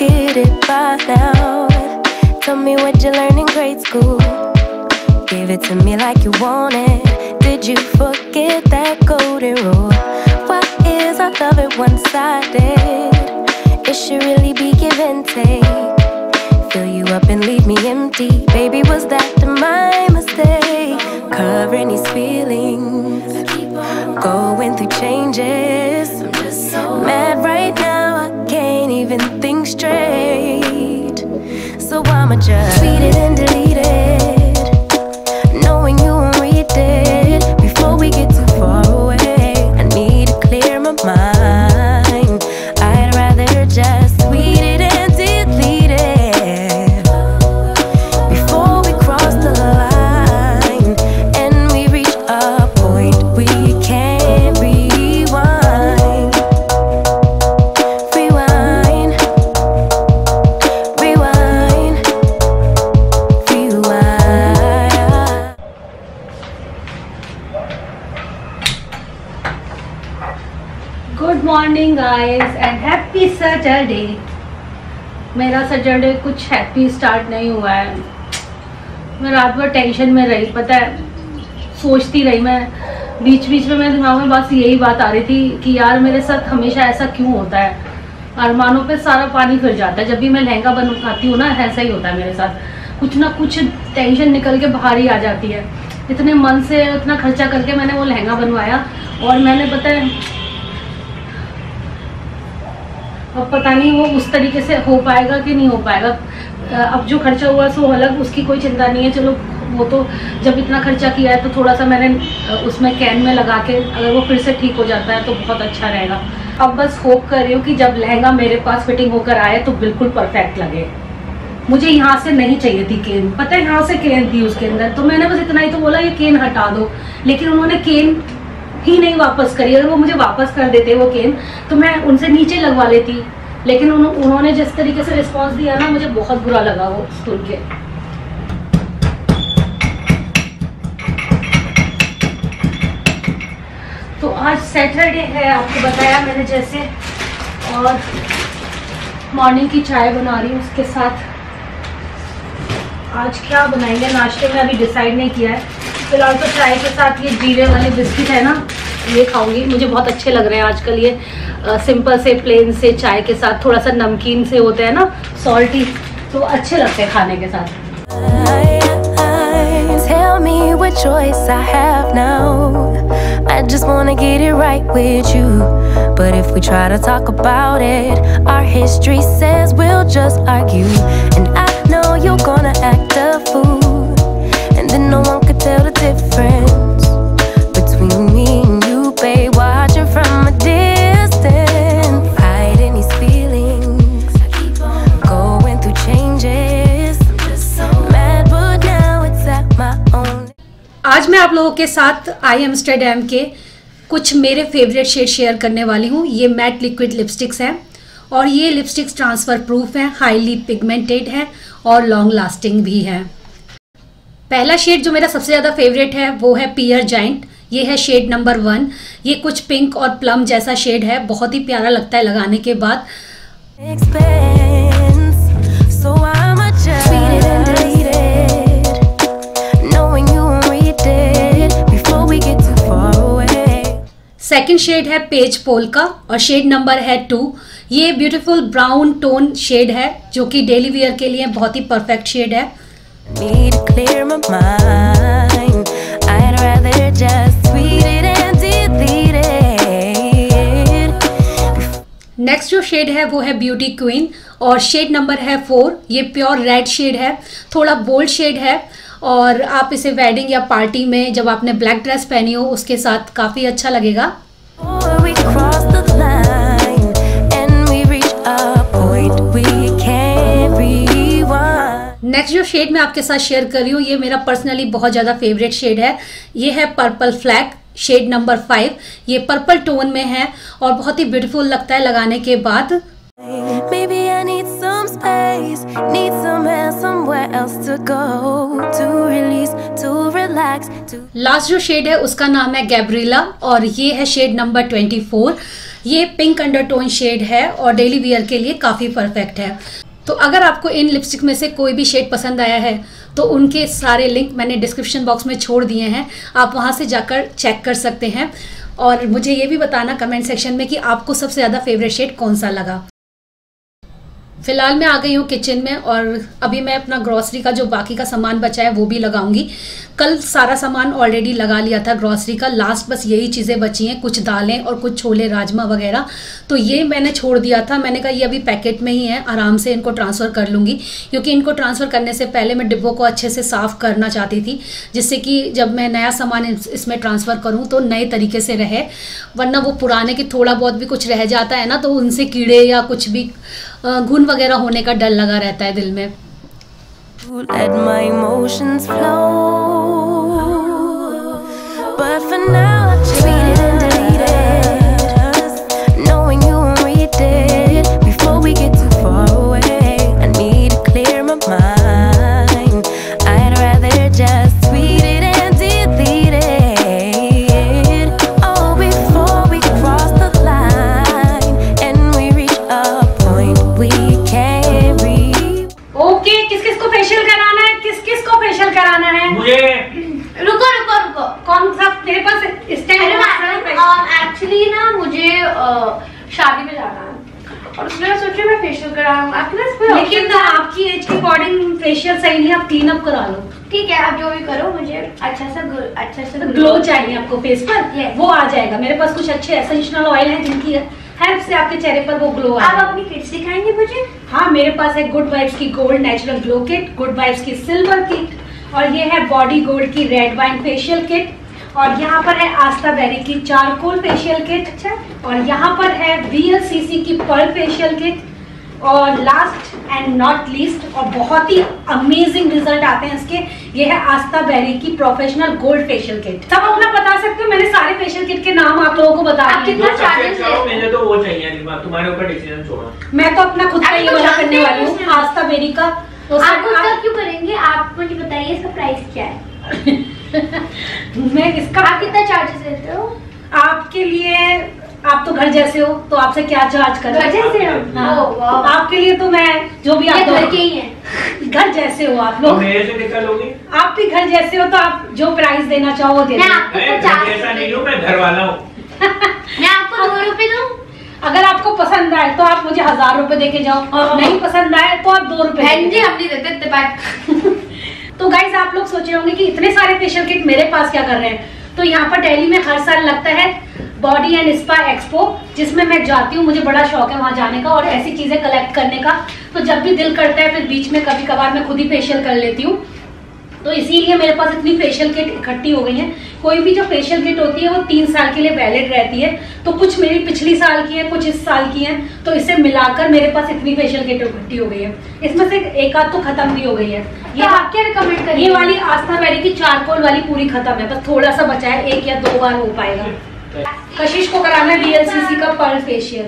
get it by now. Tell me what you learned in grade school. Give it to me like you want it. Did you forget that golden rule? Why is our love it one-sided? It should really be give and take. Fill you up and leave me empty. Baby, was that my mistake? Covering these feelings, going through changes. I'm just so mad right now, I can't even think straight. So I'ma just tweet it and delete it, knowing you won't read it. Before we get too far away, I need to clear my mind. I'd rather just tweet it and delete it before we cross the line and we reach a point we can't rewind. Rewind, rewind, rewind. Good morning guys and happy Saturday. मेरा Saturday कुछ happy start नहीं हुआ है। मैं रात भर tension में रही, पता है, सोचती रही। मैं बीच बीच में मेरे दिमाग में बस यही बात आ रही थी कि यार मेरे साथ हमेशा ऐसा क्यों होता है, अरमानों पे सारा पानी फिर जाता है। जब भी मैं लहंगा बनाती हूँ ना, ऐसा ही होता है मेरे साथ, कुछ ना कुछ टेंशन निकल के बाहर ही आ जाती है। इतने मन से इतना खर्चा करके मैंने वो लहंगा बनवाया और मैंने, पता है, अब पता नहीं वो उस तरीके से हो पाएगा कि नहीं हो पाएगा। अब जो खर्चा हुआ सो अलग, उसकी कोई चिंता नहीं है, चलो वो तो जब इतना खर्चा किया है तो थोड़ा सा मैंने उसमें कैन में लगा के अगर वो फिर से ठीक हो जाता है तो बहुत अच्छा रहेगा। अब बस होप कर रही हूँ कि जब लहंगा मेरे पास फिटिंग होकर आए तो बिल्कुल परफेक्ट लगे। मुझे यहाँ से नहीं चाहिए थी केन, पता है, यहाँ से केन थी उसके अंदर, तो मैंने बस इतना ही तो बोला ये केन हटा दो, लेकिन उन्होंने केन ही नहीं वापस करी। अगर वो मुझे वापस कर देते वो केन तो मैं उनसे नीचे लगवा लेती, लेकिन उन्होंने जिस तरीके से रिस्पॉन्स दिया ना, मुझे बहुत बुरा लगा वो सुन के। तो आज सैटरडे है, आपको बताया मैंने जैसे, और मॉर्निंग की चाय बना रही हूँ। उसके साथ आज क्या बनाएंगे नाश्ते में अभी डिसाइड नहीं किया है। फिलहाल तो चाय के साथ ये जीरे वाले बिस्किट है ना, ये खाऊंगी। मुझे बहुत अच्छे लग रहे हैं आजकल ये सिंपल से प्लेन से चाय के साथ, थोड़ा सा नमकीन से होते हैं ना, सॉल्टी, तो अच्छे लगते हैं खाने के साथ। No one could tell the difference between me and you, babe, watching from a distance. Hiding these feelings, I keep on going through changes. I'm just so mad, but now it's at my own. आज मैं आप लोगों के साथ आई Amsterdam के कुछ मेरे favourite shade share करने वाली हूँ। ये मैट लिक्विड लिपस्टिक्स हैं और ये लिपस्टिक्स ट्रांसफ़र प्रूफ हैं, हाईली पिगमेंटेड हैं और लॉन्ग लास्टिंग भी हैं। पहला शेड जो मेरा सबसे ज़्यादा फेवरेट है वो है पियर जाइंट। ये है शेड नंबर 1। ये कुछ पिंक और प्लम जैसा शेड है, बहुत ही प्यारा लगता है लगाने के बाद। सेकेंड शेड है पेज पोल का और शेड नंबर है 2। ये ब्यूटीफुल ब्राउन टोन शेड है जो कि डेली वियर के लिए बहुत ही परफेक्ट शेड है। Need to clear my mind. I'd rather just tweet it and delete it. Next जो शेड है वो है ब्यूटी क्वीन और शेड नंबर है 4। ये प्योर रेड शेड है, थोड़ा बोल्ड शेड है और आप इसे वेडिंग या पार्टी में जब आपने ब्लैक ड्रेस पहनी हो उसके साथ काफ़ी अच्छा लगेगा। नेक्स्ट जो शेड मैं आपके साथ शेयर कर रही हूँ, ये मेरा पर्सनली बहुत ज़्यादा फेवरेट शेड है। ये है पर्पल फ्लैग, शेड नंबर 5। ये पर्पल टोन में है और बहुत ही ब्यूटीफुल लगता है लगाने के बाद। Maybe I need some space, need somewhere else to go, to release, to relax, last जो शेड है उसका नाम है गैब्रिला और ये है शेड नंबर 24। ये पिंक अंडरटोन शेड है और डेली वियर के लिए काफ़ी परफेक्ट है। तो अगर आपको इन लिपस्टिक में से कोई भी शेड पसंद आया है तो उनके सारे लिंक मैंने डिस्क्रिप्शन बॉक्स में छोड़ दिए हैं, आप वहाँ से जाकर चेक कर सकते हैं। और मुझे ये भी बताना कमेंट सेक्शन में कि आपको सबसे ज़्यादा फेवरेट शेड कौन सा लगा। फ़िलहाल मैं आ गई हूँ किचन में और अभी मैं अपना ग्रॉसरी का जो बाकी का सामान बचा है वो भी लगाऊंगी। कल सारा सामान ऑलरेडी लगा लिया था ग्रॉसरी का, लास्ट बस यही चीज़ें बची हैं, कुछ दालें और कुछ छोले राजमा वगैरह। तो ये मैंने छोड़ दिया था, मैंने कहा ये अभी पैकेट में ही है, आराम से इनको ट्रांसफ़र कर लूँगी, क्योंकि इनको ट्रांसफ़र करने से पहले मैं डिब्बों को अच्छे से साफ़ करना चाहती थी, जिससे कि जब मैं नया सामान इसमें ट्रांसफ़र करूँ तो नए तरीके से रहे। वरना वो पुराने के थोड़ा बहुत भी कुछ रह जाता है ना, तो उनसे कीड़े या कुछ भी घुन वगैरह होने का डर लगा रहता है दिल में। शादी में जाना है और उसमें सोच रही हूं मैं फेशियल कराऊं, लेकिन आपकी एज के अकॉर्डिंग फेशियल सही नहीं, आप क्लीन अप करा लो। ठीक है, आप जो भी करो, मुझे अच्छा सा ग्लो चाहिए आपको फेस पर, वो आ जाएगा। मेरे पास कुछ अच्छे एसेंशियल ऑयल हैं जिनकी हेल्प से आपके चेहरे पर वो ग्लो आएगा। आप अपनी किट सिखाएंगे मुझे? हाँ, मेरे पास है गुड वाइब्स की gold natural glow kit, good vibes की सिल्वर किट और ये है बॉडी गोल्ड की रेड वाइन फेशियल किट और यहाँ पर है आस्ताबेरी की चारकोल फेशियल किट। अच्छा, और यहाँ पर है VLCC की पर्ल फेशियल किट और लास्ट एंड नॉट लीस्ट और बहुत ही अमेजिंग रिजल्ट आते हैं इसके, ये है आस्ताबेरी की प्रोफेशनल गोल्ड फेशियल किट। सब अपना बता सकते हो, मैंने सारे फेशियल किट के नाम आप लोगों को बता दिए। कितना चार्जेस है? मैंने तो वो चाहिए, तुम्हारे ऊपर डिसीजन छोड़ा। मैं तो अपना खुद का ही वाला करने वाली हूँ, आस्ताबेरी का। आप उसका क्यों करेंगे? आप मुझे बताइए इसका प्राइस क्या है। मैं इसका कितना चार्जेस लेते हो? आपके लिए, आप तो घर जैसे हो तो आपसे क्या चार्ज कर रहे हो? आपके लिए तो मैं जो भी आप घर के ही है, घर जैसे हो आप लोग, आप भी घर जैसे हो तो आप जो प्राइस देना चाहो दे। मैं आपको 2 रुपए दूँ, अगर आपको पसंद आए तो आप मुझे 1000 रुपए दे के जाओ, नहीं पसंद आए तो आप 2 रुपए। तो गाइज आप लोग सोच रहे होंगे कि इतने सारे फेशियल किट मेरे पास क्या कर रहे हैं। तो यहाँ पर दिल्ली में हर साल लगता है बॉडी एंड स्पा एक्सपो, जिसमें मैं जाती हूँ, मुझे बड़ा शौक है वहाँ जाने का और ऐसी चीजें कलेक्ट करने का। तो जब भी दिल करता है फिर बीच में कभी कभार मैं खुद ही फेशियल कर लेती हूँ, तो इसीलिए मेरे पास इतनी फेशियल किट इकट्ठी हो गई है। कोई भी जो फेशियल किट होती है वो 3 साल के लिए वैलिड रहती है, तो कुछ मेरी पिछली साल की है, कुछ इस साल की है, तो इसे मिलाकर मेरे पास इतनी फेशियल किट इकट्ठी हो गई है। इसमें से एक आध तो खत्म भी हो गई है। ये आप क्या रिकमेंड करेंगे? ये वाली आस्ताबेरी की चारकोल वाली पूरी खत्म है, बस थोड़ा सा बचा है, 1 या 2 बार हो पाएगा। कशिश को कराना है VLCC का पर्ल फेशियल।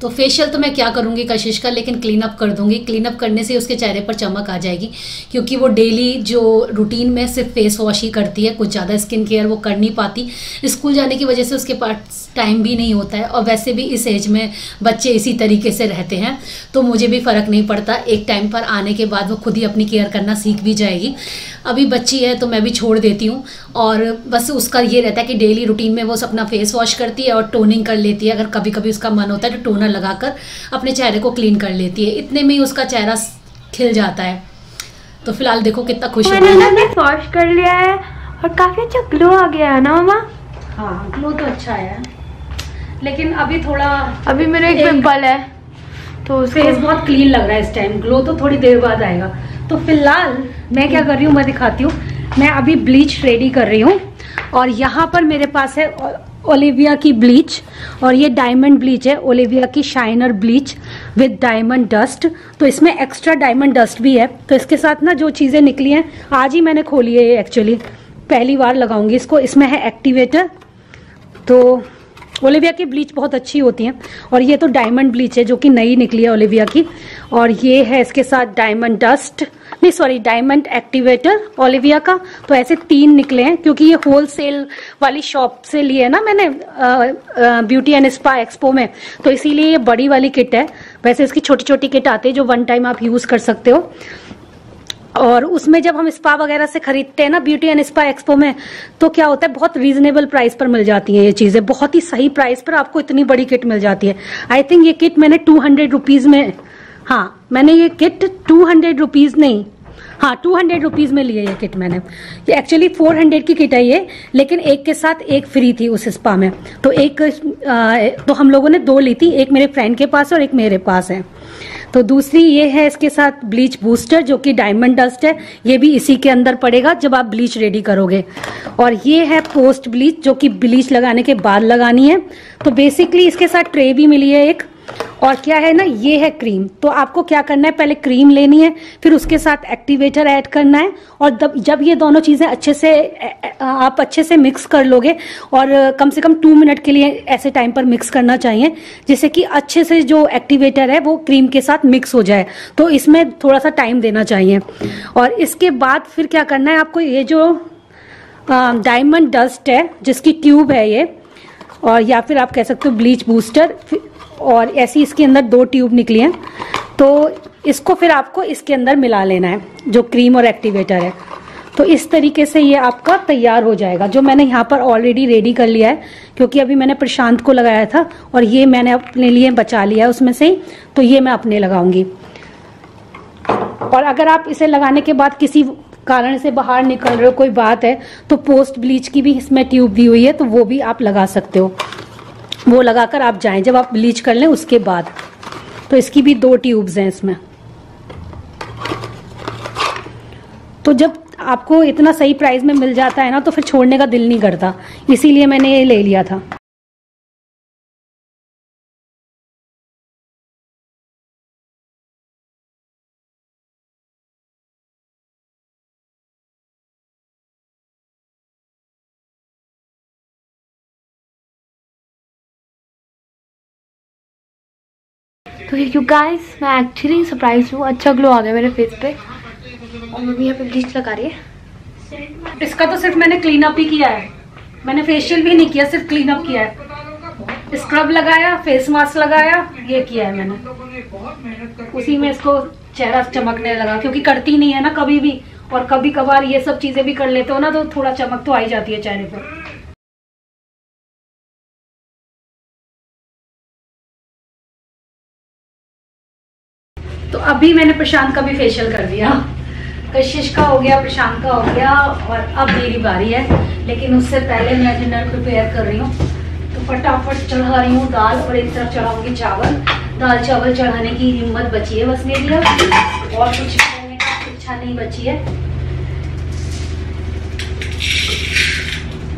तो फेशियल तो मैं क्या करूँगी कशिश का, लेकिन क्लीन अप कर दूँगी। क्लीन अप करने से उसके चेहरे पर चमक आ जाएगी, क्योंकि वो डेली जो रूटीन में सिर्फ फेस वॉश ही करती है, कुछ ज़्यादा स्किन केयर वो कर नहीं पाती। स्कूल जाने की वजह से उसके पास टाइम भी नहीं होता है और वैसे भी इस एज में बच्चे इसी तरीके से रहते हैं, तो मुझे भी फ़र्क नहीं पड़ता। एक टाइम पर आने के बाद वो खुद ही अपनी केयर करना सीख भी जाएगी। अभी बच्ची है तो मैं भी छोड़ देती हूँ और बस उसका ये रहता है कि डेली रूटीन में वो अपना फेस वॉश करती है और टोनिंग कर लेती है। अगर कभी कभी उसका मन होता है तो टोनर लगाकर अपने चेहरे को क्लीन कर लेती है। इतने में ही उसका चेहरा खिल जाता है। तो फिलहाल देखो कितना खुश है। मैंने वॉश कर लिया है और काफी अच्छा ग्लो आ गया है ना मम्मा? हाँ, ग्लो तो अच्छा है, लेकिन अभी थोड़ा, अभी मेरा एक पिंपल है तो फेस बहुत क्लीन लग रहा है इस टाइम। ग्लो तो थोड़ी देर बाद आएगा। तो फिलहाल मैं क्या कर रही हूँ मैं दिखाती हूँ। मैं अभी ब्लीच रेडी कर रही हूँ और यहाँ पर मेरे पास है ओलिविया की ब्लीच और ये डायमंड ब्लीच है, ओलिविया की shiner bleach with diamond dust. तो इसमें एक्स्ट्रा डायमंड डस्ट भी है। तो इसके साथ ना जो चीज़ें निकली हैं, आज ही मैंने खोली है, ये एक्चुअली पहली बार लगाऊंगी इसको। इसमें है एक्टिवेटर, तो ओलिविया की ब्लीच बहुत अच्छी होती है। और ये तो डायमंड ब्लीच है जो कि नई निकली है ओलिविया की। और ये है इसके साथ डायमंड डस्ट, नहीं सॉरी डायमंड एक्टिवेटर ओलिविया का। तो ऐसे तीन निकले हैं क्योंकि ये होलसेल वाली शॉप से लिए है ना मैंने ब्यूटी एंड स्पा एक्सपो में, तो इसीलिए ये बड़ी वाली किट है। वैसे इसकी छोटी छोटी किट आती है जो वन टाइम आप यूज कर सकते हो। और उसमें जब हम स्पा वगैरह से खरीदते हैं ना ब्यूटी एंड स्पा एक्सपो में, तो क्या होता है बहुत रीजनेबल प्राइस पर मिल जाती है ये चीजें, बहुत ही सही प्राइस पर आपको इतनी बड़ी किट मिल जाती है। आई थिंक ये किट मैंने 200 रुपीज में, हाँ मैंने ये किट 200 रुपीज नहीं, हाँ 200 रुपीज में लिए ये किट मैंने। ये एक्चुअली 400 की किट है ये, लेकिन एक के साथ एक फ्री थी उस स्पा में, तो एक तो हम लोगों ने दो ली थी, एक मेरे फ्रेंड के पास है और एक मेरे पास है। तो दूसरी ये है इसके साथ ब्लीच बूस्टर जो कि डायमंड डस्ट है, ये भी इसी के अंदर पड़ेगा जब आप ब्लीच रेडी करोगे। और ये है पोस्ट ब्लीच जो कि ब्लीच लगाने के बाद लगानी है। तो बेसिकली इसके साथ ट्रे भी मिली है एक। और क्या है ना, ये है क्रीम। तो आपको क्या करना है, पहले क्रीम लेनी है, फिर उसके साथ एक्टिवेटर ऐड करना है। और जब ये दोनों चीजें अच्छे से आप अच्छे से मिक्स कर लोगे, और कम से कम 2 मिनट के लिए ऐसे टाइम पर मिक्स करना चाहिए जिससे कि अच्छे से जो एक्टिवेटर है वो क्रीम के साथ मिक्स हो जाए, तो इसमें थोड़ा सा टाइम देना चाहिए। और इसके बाद फिर क्या करना है आपको, ये जो डायमंड डस्ट है जिसकी ट्यूब है ये, और या फिर आप कह सकते हो ब्लीच बूस्टर, और ऐसी इसके अंदर 2 ट्यूब निकली हैं, तो इसको फिर आपको इसके अंदर मिला लेना है जो क्रीम और एक्टिवेटर है। तो इस तरीके से ये आपका तैयार हो जाएगा, जो मैंने यहाँ पर ऑलरेडी रेडी कर लिया है क्योंकि अभी मैंने प्रशांत को लगाया था, और ये मैंने अपने लिए बचा लिया है उसमें से ही, तो ये मैं अपने लगाऊंगी। और अगर आप इसे लगाने के बाद किसी कारण से बाहर निकल रहे हो, कोई बात है, तो पोस्ट ब्लीच की भी इसमें ट्यूब दी हुई है, तो वो भी आप लगा सकते हो, वो लगाकर आप जाएं जब आप ब्लीच कर लें उसके बाद। तो इसकी भी 2 ट्यूब्स हैं इसमें। तो जब आपको इतना सही प्राइस में मिल जाता है ना, तो फिर छोड़ने का दिल नहीं करता, इसीलिए मैंने ये ले लिया था। तो यू गाइस, मैं एक्चुअली सरप्राइज हूँ, अच्छा ग्लो आ गया मेरे फेस पे। और मम्मी यहाँ पे ब्लीच लगा रही है। इसका तो सिर्फ मैंने क्लीन अप ही किया है, मैंने फेशियल भी नहीं किया, सिर्फ क्लीन अप किया है। स्क्रब लगाया, फेस मास्क लगाया, ये किया है मैंने। उसी में इसको चेहरा चमकने लगा, क्योंकि करती नहीं है ना कभी भी, और कभी कभार ये सब चीजें भी कर लेते हो ना, तो थोड़ा चमक तो आ ही जाती है चेहरे पर। तो अभी मैंने प्रशांत का भी फेशियल कर दिया, कशिश का हो गया, प्रशांत का हो गया, और अब मेरी बारी है। लेकिन उससे पहले मैं डिनर प्रिपेयर कर रही हूँ, तो फटाफट चढ़ा रही हूँ दाल, और एक तरफ चढ़ाऊंगी चावल। दाल चावल चढ़ाने की हिम्मत बची है बस मेरी, और कुछ करने का इच्छा नहीं बची है।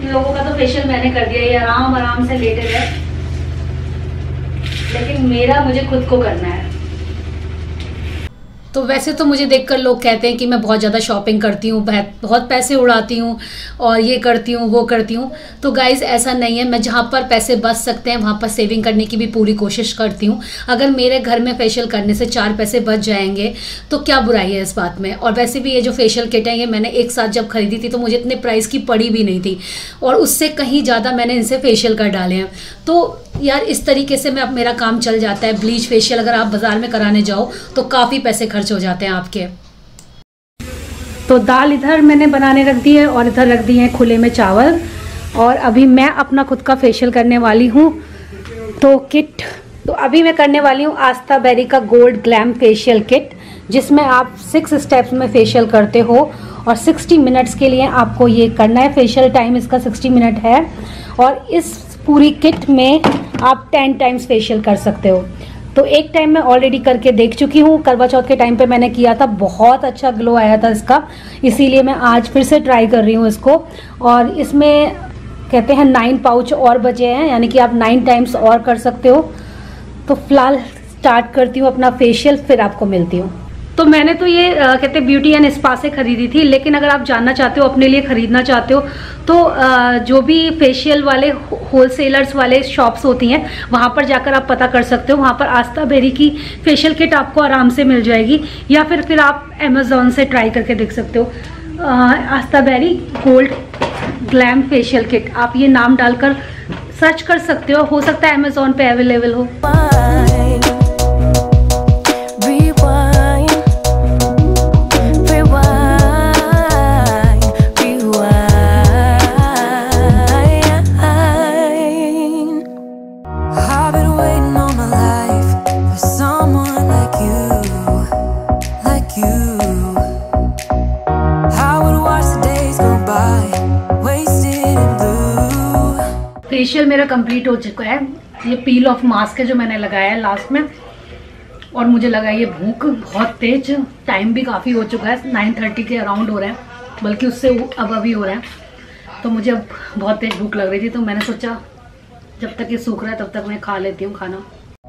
इन लोगों का तो फेशियल मैंने कर दिया, ये आराम आराम से लेटे गए, लेकिन मेरा मुझे खुद को करना है। तो वैसे तो मुझे देखकर लोग कहते हैं कि मैं बहुत ज़्यादा शॉपिंग करती हूँ, बहुत पैसे उड़ाती हूँ, और ये करती हूँ वो करती हूँ। तो गाइज़ ऐसा नहीं है, मैं जहाँ पर पैसे बच सकते हैं वहाँ पर सेविंग करने की भी पूरी कोशिश करती हूँ। अगर मेरे घर में फेशियल करने से 4 पैसे बच जाएंगे तो क्या बुराई है इस बात में। और वैसे भी ये जो फेशियल किट है ये मैंने एक साथ जब खरीदी थी तो मुझे इतने प्राइस की पड़ी भी नहीं थी, और उससे कहीं ज़्यादा मैंने इनसे फेशियल कर डाले हैं। तो यार इस तरीके से मैं मेरा काम चल जाता है। ब्लीच फेशियल अगर आप बाज़ार में कराने जाओ तो काफ़ी पैसे खर्च हो जाते हैं आपके। तो दाल इधर मैंने बनाने रख दी है, और इधर रख दी है खुले में चावल, और अभी मैं अपना खुद का फेशियल करने वाली हूँ। तो किट तो अभी मैं करने वाली हूँ आस्ताबेरी का गोल्ड ग्लैम फेशियल किट, जिसमें आप 6 स्टेप्स में फेशियल करते हो, और 60 मिनट्स के लिए आपको ये करना है। फेशियल टाइम इसका 60 मिनट है, और इस पूरी किट में आप 10 टाइम्स फेशियल कर सकते हो। तो एक टाइम मैं ऑलरेडी करके देख चुकी हूँ, करवा चौथ के टाइम पे मैंने किया था, बहुत अच्छा ग्लो आया था इसका, इसीलिए मैं आज फिर से ट्राई कर रही हूँ इसको। और इसमें कहते हैं 9 पाउच और बचे हैं, यानी कि आप 9 टाइम्स और कर सकते हो। तो फिलहाल स्टार्ट करती हूँ अपना फेशियल, फिर आपको मिलती हूँ। तो मैंने तो ये कहते ब्यूटी एंड स्पा से ख़रीदी थी, लेकिन अगर आप जानना चाहते हो, अपने लिए ख़रीदना चाहते हो, तो जो भी फेशियल वाले होलसेलर्स वाले शॉप्स होती हैं वहाँ पर जाकर आप पता कर सकते हो। वहाँ पर आस्ताबेरी की फेशियल किट आपको आराम से मिल जाएगी, या फिर आप अमेज़ोन से ट्राई करके देख सकते हो। Astaberry gold glam facial kit, आप ये नाम डालकर सर्च कर सकते हो सकता है अमेज़ोन पे अवेलेबल हो। फेशियल मेरा कंप्लीट हो चुका है। ये पील ऑफ मास्क है जो मैंने लगाया है लास्ट में, और मुझे लगा ये भूख बहुत तेज, टाइम भी काफ़ी हो चुका है, 9:30 के अराउंड हो रहा है, बल्कि उससे अब अभी हो रहा है। तो मुझे अब बहुत तेज भूख लग रही थी, तो मैंने सोचा जब तक ये सूख रहा है तब तक मैं खा लेती हूँ खाना।